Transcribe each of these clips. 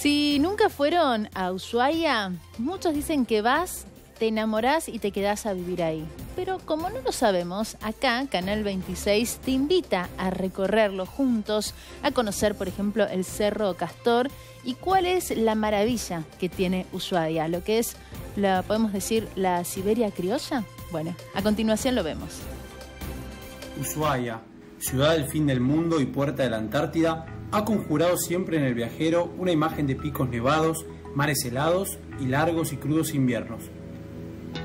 Si nunca fueron a Ushuaia, muchos dicen que vas, te enamorás y te quedás a vivir ahí. Pero como no lo sabemos, acá Canal 26 te invita a recorrerlo juntos, a conocer, por ejemplo, el Cerro Castor y cuál es la maravilla que tiene Ushuaia, lo que es, podemos decir, la Siberia criolla. Bueno, a continuación lo vemos. Ushuaia, ciudad del fin del mundo y puerta de la Antártida, ha conjurado siempre en el viajero una imagen de picos nevados, mares helados y largos y crudos inviernos.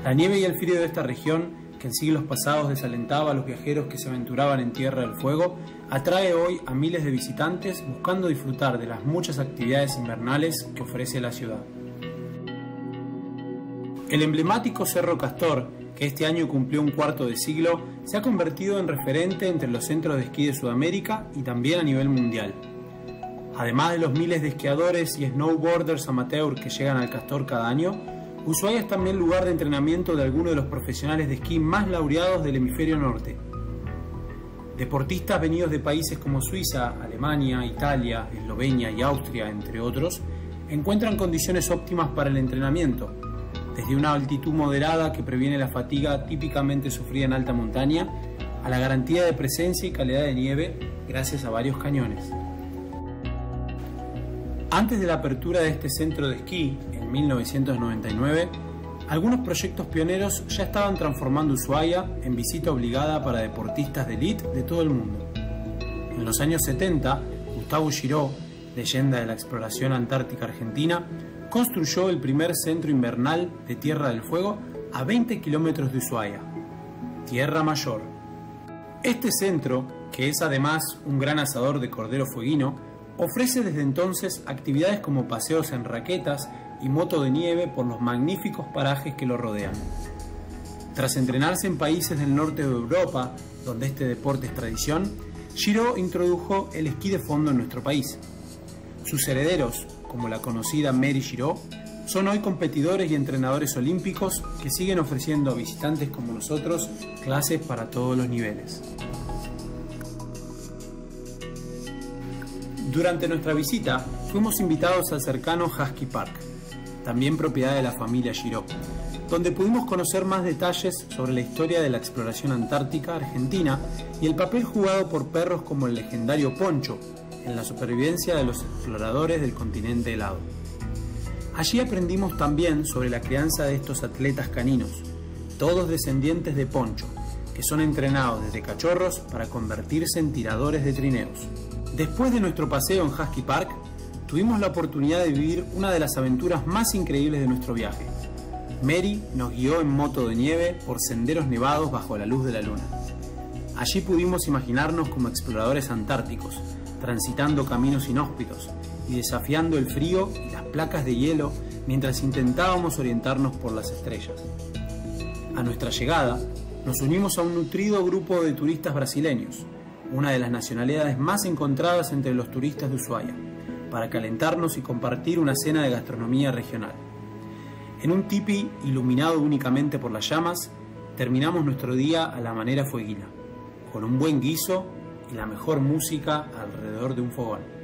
La nieve y el frío de esta región, que en siglos pasados desalentaba a los viajeros que se aventuraban en Tierra del Fuego, atrae hoy a miles de visitantes buscando disfrutar de las muchas actividades invernales que ofrece la ciudad. El emblemático Cerro Castor, que este año cumplió un cuarto de siglo, se ha convertido en referente entre los centros de esquí de Sudamérica y también a nivel mundial. Además de los miles de esquiadores y snowboarders amateur que llegan al Castor cada año, Ushuaia es también lugar de entrenamiento de algunos de los profesionales de esquí más laureados del hemisferio norte. Deportistas venidos de países como Suiza, Alemania, Italia, Eslovenia y Austria, entre otros, encuentran condiciones óptimas para el entrenamiento, desde una altitud moderada que previene la fatiga típicamente sufrida en alta montaña, a la garantía de presencia y calidad de nieve gracias a varios cañones. Antes de la apertura de este centro de esquí, en 1999, algunos proyectos pioneros ya estaban transformando Ushuaia en visita obligada para deportistas de élite de todo el mundo. En los años 70, Gustavo Giró, leyenda de la exploración antártica argentina, construyó el primer centro invernal de Tierra del Fuego a 20 kilómetros de Ushuaia, Tierra Mayor. Este centro, que es además un gran asador de cordero fueguino, ofrece desde entonces actividades como paseos en raquetas y moto de nieve por los magníficos parajes que lo rodean. Tras entrenarse en países del norte de Europa, donde este deporte es tradición, Giró introdujo el esquí de fondo en nuestro país. Sus herederos, como la conocida Mary Giró, son hoy competidores y entrenadores olímpicos que siguen ofreciendo a visitantes como nosotros clases para todos los niveles. Durante nuestra visita fuimos invitados al cercano Husky Park, también propiedad de la familia Giró, donde pudimos conocer más detalles sobre la historia de la exploración antártica argentina y el papel jugado por perros como el legendario Poncho en la supervivencia de los exploradores del continente helado. Allí aprendimos también sobre la crianza de estos atletas caninos, todos descendientes de Poncho, que son entrenados desde cachorros para convertirse en tiradores de trineos. Después de nuestro paseo en Husky Park, tuvimos la oportunidad de vivir una de las aventuras más increíbles de nuestro viaje. Mary nos guió en moto de nieve por senderos nevados bajo la luz de la luna. Allí pudimos imaginarnos como exploradores antárticos, transitando caminos inhóspitos y desafiando el frío y las placas de hielo mientras intentábamos orientarnos por las estrellas. A nuestra llegada, nos unimos a un nutrido grupo de turistas brasileños, una de las nacionalidades más encontradas entre los turistas de Ushuaia, para calentarnos y compartir una cena de gastronomía regional. En un tipi iluminado únicamente por las llamas, terminamos nuestro día a la manera fueguina, con un buen guiso y la mejor música alrededor de un fogón.